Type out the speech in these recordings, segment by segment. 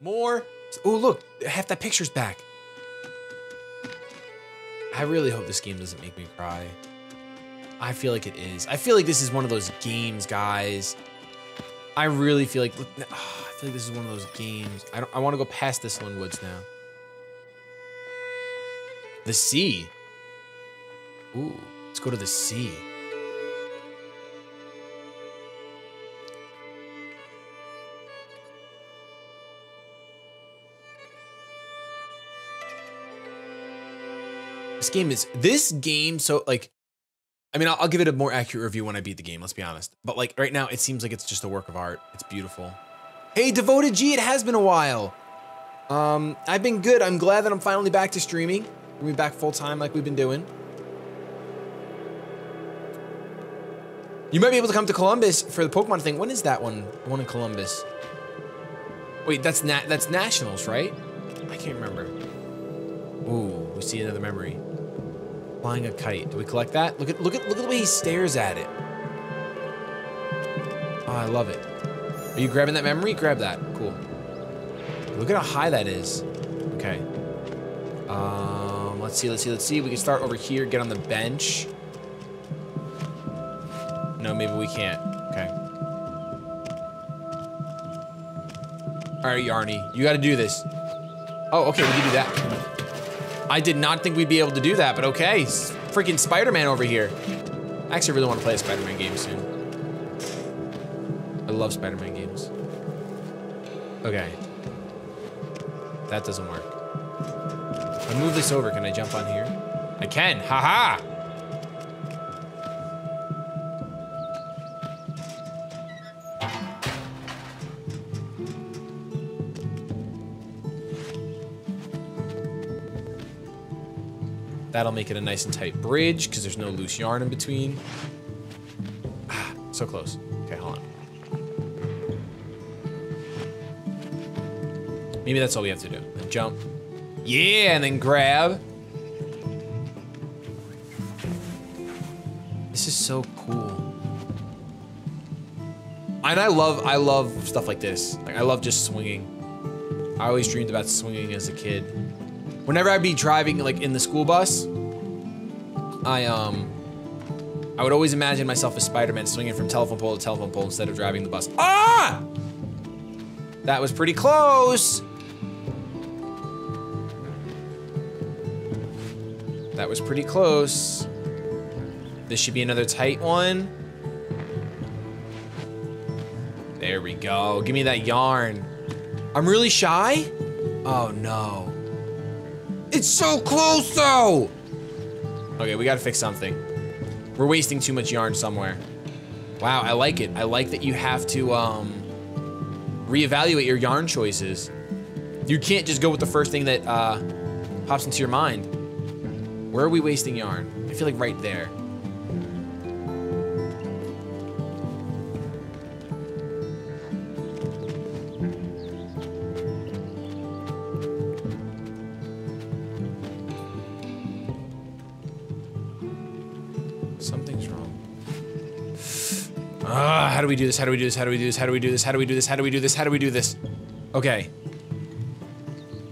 More. Oh, look, half that picture's back. I really hope this game doesn't make me cry. I feel like it is. I feel like this is one of those games, guys. I really feel like, look, oh, I feel like this is one of those games. I want to go past this one, Woods, now. The sea. Ooh, let's go to the sea. This game, so like, I mean, I'll give it a more accurate review when I beat the game, let's be honest. But like right now, it seems like it's just a work of art. It's beautiful. Hey, Devoted G, it has been a while. I've been good. I'm glad that I'm finally back to streaming. We'll be back full time like we've been doing. You might be able to come to Columbus for the Pokemon thing. When is that one? The one in Columbus. Wait, that's Nationals, right? I can't remember. Ooh, we see another memory. Flying a kite. Do we collect that? Look at the way he stares at it. Oh, I love it. Are you grabbing that memory? Grab that. Cool. Look at how high that is. Okay. Let's see. We can start over here, get on the bench. No, maybe we can't. Okay. All right, Yarny, you got to do this. Oh, okay, we can do that. I did not think we'd be able to do that, but okay. Freaking Spider-Man over here. I actually really want to play a Spider-Man game soon. I love Spider-Man games. Okay. That doesn't work. If I move this over, can I jump on here? I can, haha! That'll make it a nice and tight bridge because there's no loose yarn in between. Ah, so close. Okay, hold on. Maybe that's all we have to do. Then jump. Yeah, and then grab. This is so cool. And I love stuff like this. Like, I love just swinging. I always dreamed about swinging as a kid. Whenever I'd be driving, like, in the school bus, I would always imagine myself as Spider-Man swinging from telephone pole to telephone pole instead of driving the bus. Ah! That was pretty close. That was pretty close. This should be another tight one. There we go. Give me that yarn. I'm really shy? Oh, no. It's so close, though! Okay, we gotta fix something. We're wasting too much yarn somewhere. Wow, I like it. I like that you have to, reevaluate your yarn choices. You can't just go with the first thing that, pops into your mind. Where are we wasting yarn? I feel like right there. How do we do this? How do we do this? How do we do this? How do we do this? How do we do this? How do we do this? How do we do this? Okay.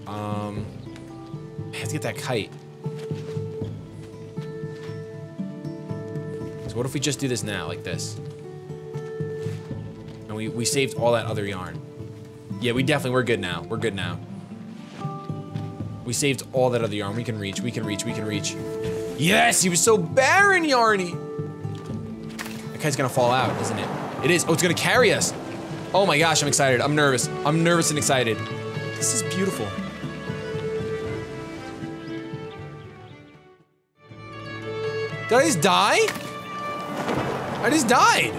I have to get that kite. So what if we just do this now, like this? And we saved all that other yarn. Yeah, we're good now. We're good now. We saved all that other yarn. We can reach, we can reach. Yes, he was so barren, Yarny! That kite's gonna fall out, isn't it? It is. Oh, it's gonna carry us. Oh my gosh, I'm excited. I'm nervous. I'm nervous and excited. This is beautiful. Did I just die? I just died.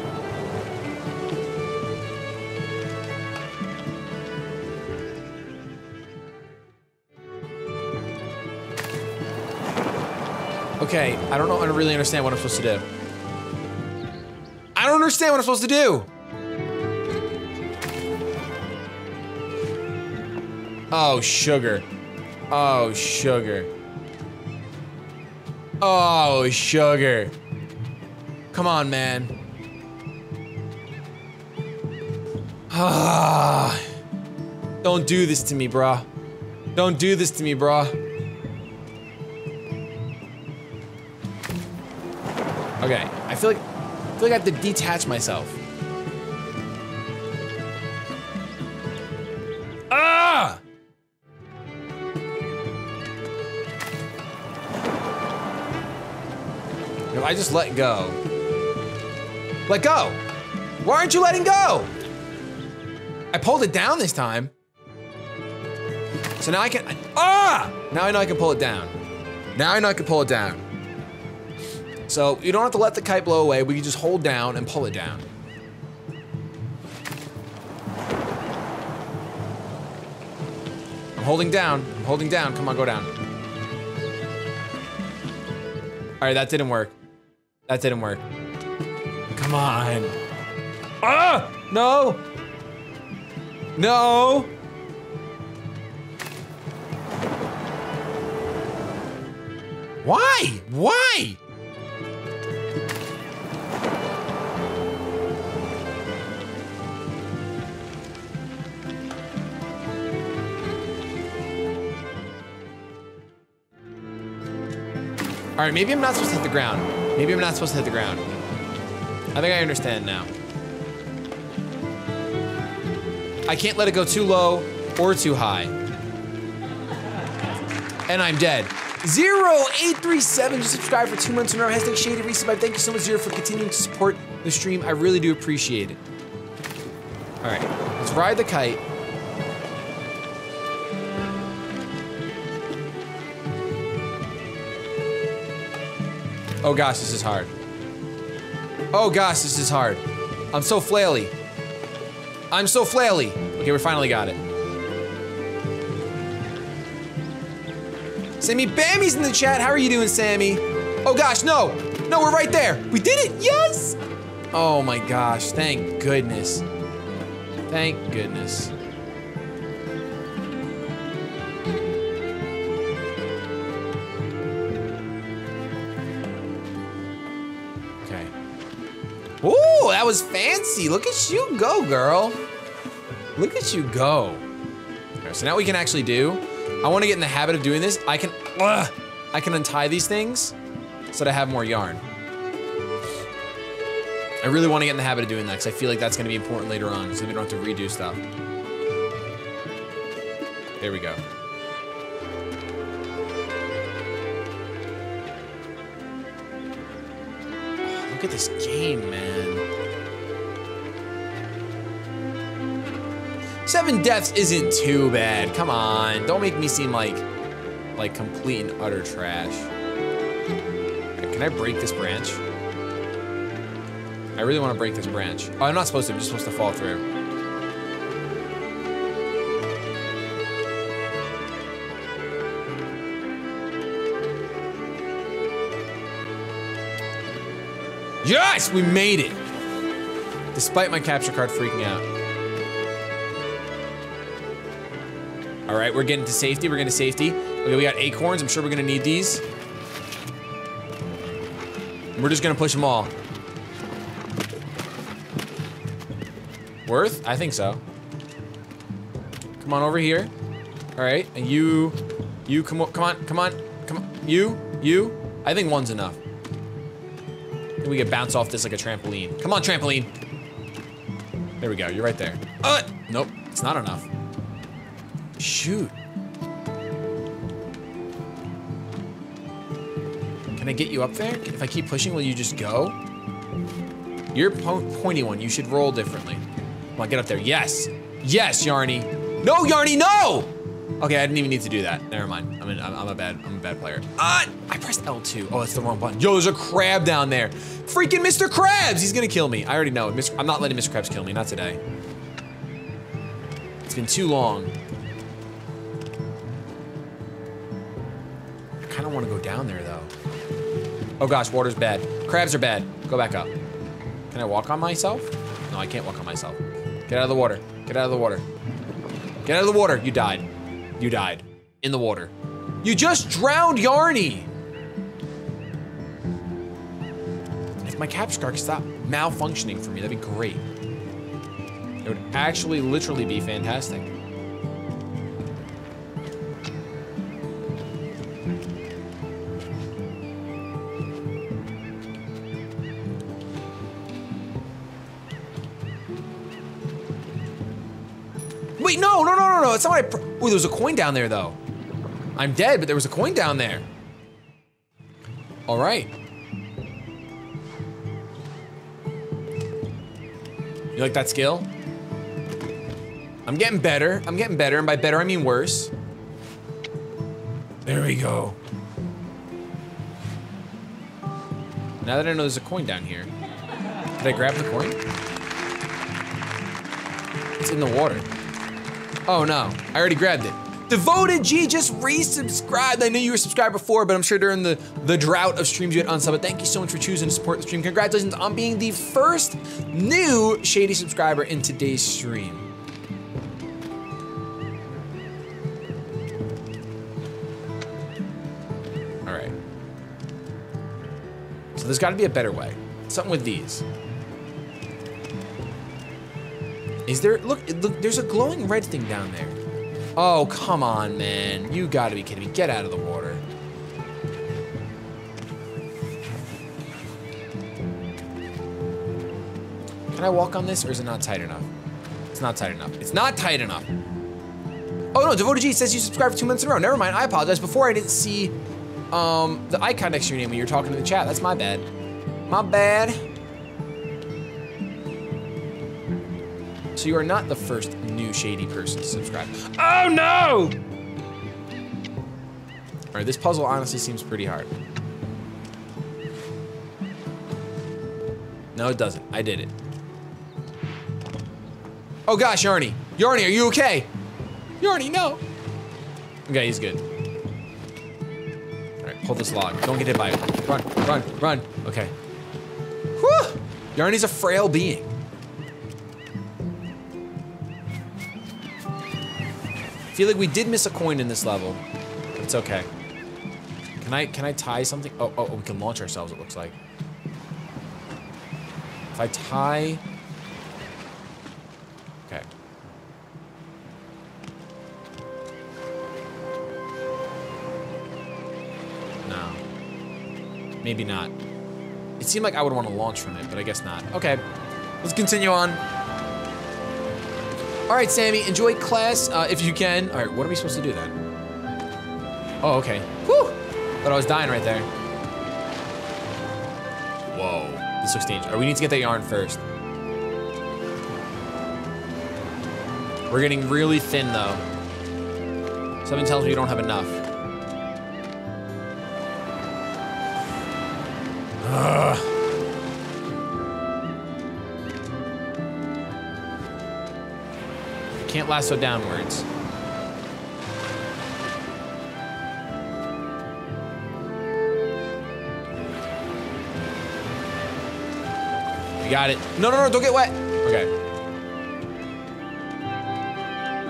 Okay, I don't know. I don't really understand what I'm supposed to do. I don't understand what I'm supposed to do. Oh, sugar. Oh, sugar. Oh, sugar. Come on, man. Ah. Don't do this to me, brah. Don't do this to me, brah. Okay, I feel like I have to detach myself. Ah! If I just let go. Let go! Why aren't you letting go? I pulled it down this time. So now I can, ah! Now I know I can pull it down. Now I know I can pull it down. So you don't have to let the kite blow away. We can just hold down and pull it down. I'm holding down, I'm holding down. Come on, go down. All right, that didn't work. That didn't work. Come on. Ah, no. No. Why? Why? All right, maybe I'm not supposed to hit the ground. Maybe I'm not supposed to hit the ground. I think I understand now. I can't let it go too low or too high. And I'm dead. 0837 just subscribed for 2 months in a row. #ShadyResubscribe. Thank you so much, Zero, for continuing to support the stream. I really do appreciate it. All right, let's ride the kite. Oh gosh, this is hard. Oh gosh, this is hard. I'm so flaily. I'm so flaily. Okay, we finally got it. Sammy Bammy's in the chat. How are you doing, Sammy? Oh gosh, no. No, we're right there. We did it, yes. Oh my gosh, thank goodness. Thank goodness. Ooh, that was fancy. Look at you go, girl. Look at you go. Right, so now we can actually do. I want to get in the habit of doing this. I can untie these things so that I have more yarn. I really want to get in the habit of doing that because I feel like that's going to be important later on so we don't have to redo stuff. There we go. Look at this game, man. 7 deaths isn't too bad. Come on, don't make me seem like complete and utter trash. Can I break this branch? I really want to break this branch. Oh, I'm not supposed to, I'm just supposed to fall through. Yes, we made it! Despite my capture card freaking out. All right, we're getting to safety, we're getting to safety. Okay, we got acorns, I'm sure we're gonna need these. We're just gonna push them all. Worth? I think so. Come on over here. All right, and you, come on, come on, come on, come on. You, I think one's enough. We could bounce off this like a trampoline. Come on, trampoline. There we go, you're right there. Nope, it's not enough. Shoot. Can I get you up there? If I keep pushing, will you just go? You're pointy one, you should roll differently. Come on, get up there, yes. Yes, Yarny. No, Yarny, no! Okay, I didn't even need to do that. Never mind. I'm a bad player. I pressed L2. Oh, that's the wrong button. Yo, there's a crab down there. Freaking Mr. Krabs! He's gonna kill me. I already know it. I'm not letting Mr. Krabs kill me. Not today. It's been too long. I kind of want to go down there though. Oh gosh, water's bad. Crabs are bad. Go back up. Can I walk on myself? No, I can't walk on myself. Get out of the water. Get out of the water. Get out of the water. You died. You died in the water. You just drowned, Yarny. If my capture card could stop malfunctioning for me, that'd be great. It would actually literally be fantastic. Wait, no, it's not what I ooh, there was a coin down there though. I'm dead, but there was a coin down there. All right. You like that skill? I'm getting better, and by better I mean worse. There we go. Now that I know there's a coin down here, did I grab the coin? It's in the water. Oh no, I already grabbed it. Devoted G just resubscribed. I knew you were subscribed before, but I'm sure during the drought of streams you had unsub, but thank you so much for choosing to support the stream. Congratulations on being the first new Shady subscriber in today's stream. All right. So there's gotta be a better way. Something with these. Is there, look, there's a glowing red thing down there. Oh, come on, man. You gotta be kidding me. Get out of the water. Can I walk on this or is it not tight enough? It's not tight enough. It's not tight enough. Oh no, Devoted G says you subscribed for 2 months in a row. Never mind, I apologize. Before I didn't see the icon next to your name when you were talking to the chat. That's my bad. My bad. So you are not the first new shady person to subscribe. Oh no! All right, this puzzle honestly seems pretty hard. No, it doesn't. I did it. Oh gosh, Yarny. Yarny, are you okay? Yarny, no. Okay, he's good. All right, pull this log. Don't get hit by it. Run, run, run. Okay. Whew! Yarny's a frail being. I feel like we did miss a coin in this level. It's okay. Can I tie something? Oh, we can launch ourselves, it looks like. If I tie, okay. No, maybe not. It seemed like I would want to launch from it, but I guess not. Okay, let's continue on. All right, Sammy, enjoy class if you can. All right, what are we supposed to do then? Oh, okay. Whew! Thought I was dying right there. Whoa, this looks dangerous. Oh, we need to get that yarn first. We're getting really thin though. Something tells me you don't have enough. Ugh. Can't lasso downwards. You got it. No, don't get wet. Okay.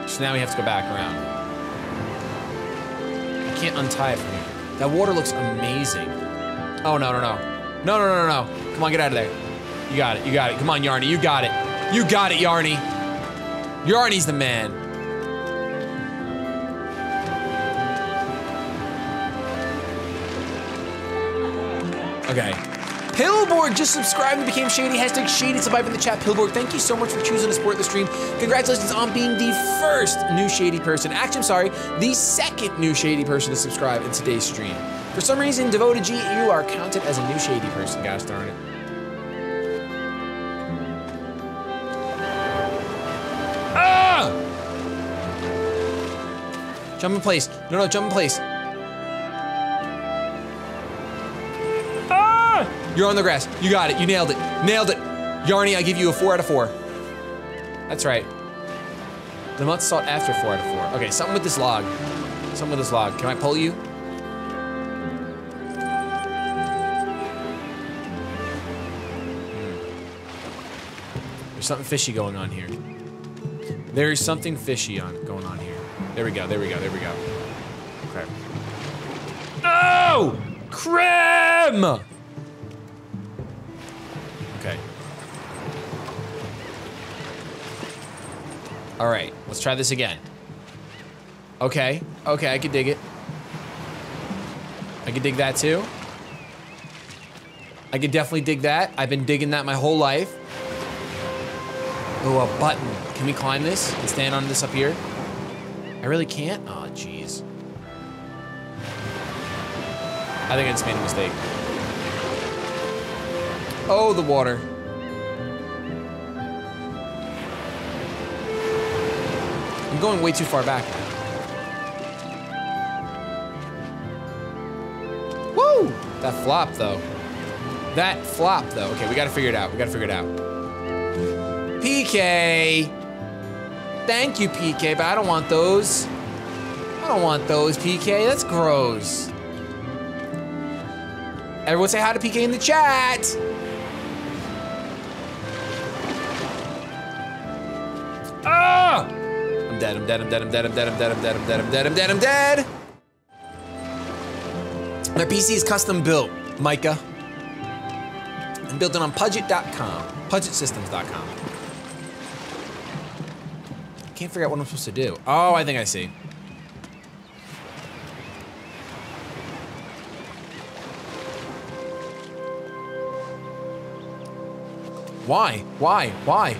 So now we have to go back around. I can't untie it from here. That water looks amazing. Oh, no. No. Come on, get out of there. You got it. Come on, Yarny, you got it, Yarny. Yarny's the man. Okay. Pillborg just subscribed and became shady. Hashtag shady survive in the chat. Pillborg, thank you so much for choosing to support the stream. Congratulations on being the first new shady person. Actually, I'm sorry, the second new shady person to subscribe in today's stream. For some reason, Devoted G, you are counted as a new shady person, gosh darn it. Jump in place. No, jump in place. Ah! You're on the grass. You got it. You nailed it. Nailed it. Yarny, I give you a 4 out of 4. That's right. The month sought after 4 out of 4. Okay, something with this log. Something with this log. Can I pull you? There's something fishy going on here. There's something fishy going on here. There we go. Okay. Oh! Crim! Okay. All right, let's try this again. Okay, I can dig it. I can dig that too. I could definitely dig that. I've been digging that my whole life. Oh, a button. Can we climb this and stand on this up here? I really can't. Oh, jeez. I think I just made a mistake. Oh, the water. I'm going way too far back. Woo! That flop, though. That flop, though. Okay, we gotta figure it out. We gotta figure it out. PK! Thank you, PK, but I don't want those. I don't want those, PK. That's gross. Everyone say hi to PK in the chat! Ah! I'm dead, I'm dead, I'm dead, I'm dead, I'm dead, I'm dead, I'm dead, I'm dead, I'm dead, I'm dead, I'm dead! Their PC is custom built, Micah. And built it on Pudget.com. Pudgetsystems.com. Can't figure out what I'm supposed to do. Oh, I think I see. Why? Why? Why?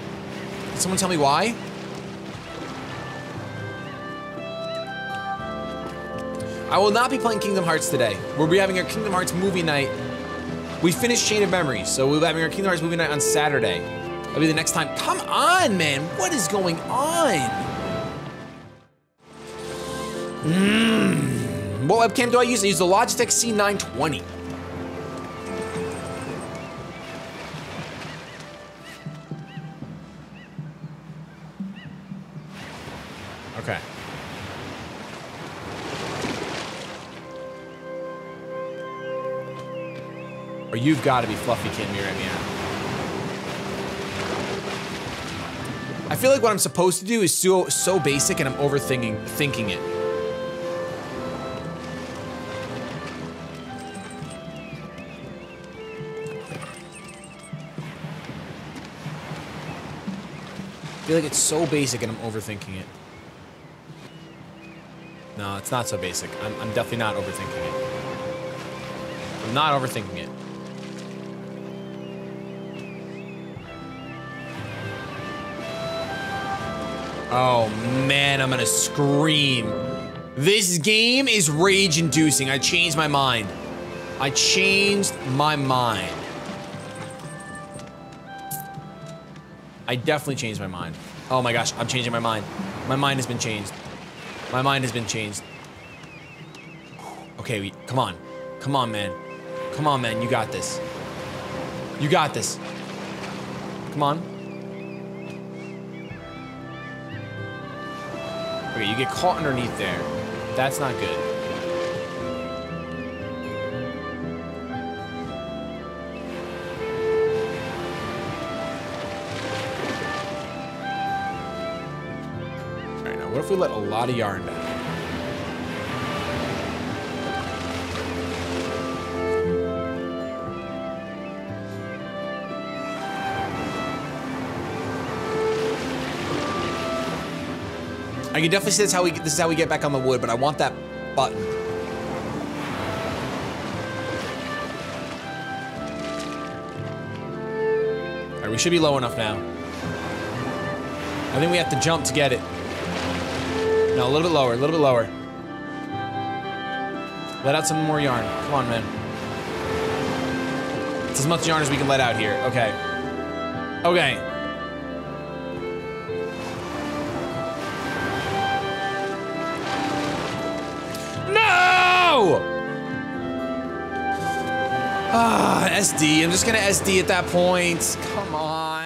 Can someone tell me why? I will not be playing Kingdom Hearts today. We'll be having our Kingdom Hearts movie night. We finished Chain of Memories, so we'll be having our Kingdom Hearts movie night on Saturday. That'll be the next time. Come on, man. What is going on? What webcam do I use? I use the Logitech C920. Okay. Or you've got to be fluffy kidding me right now. I feel like what I'm supposed to do is so basic, and I'm overthinking it. I feel like it's so basic, and I'm overthinking it. No, it's not so basic. I'm definitely not overthinking it. I'm not overthinking it. Oh man, I'm gonna scream. This game is rage-inducing. I changed my mind. I changed my mind. I definitely changed my mind. Oh my gosh, I'm changing my mind. My mind has been changed. My mind has been changed. Okay, come on. Come on, man. Come on, man, you got this. You got this. Come on. Okay, you get caught underneath there. That's not good. All right, now what if we let a lot of yarn back? I can definitely see that's how we, this is how we get back on the wood, but I want that button. All right, we should be low enough now. I think we have to jump to get it. No, a little bit lower, a little bit lower. Let out some more yarn. Come on, man. It's as much yarn as we can let out here. Okay. Okay. Ah, SD. I'm just gonna SD at that point. Come on.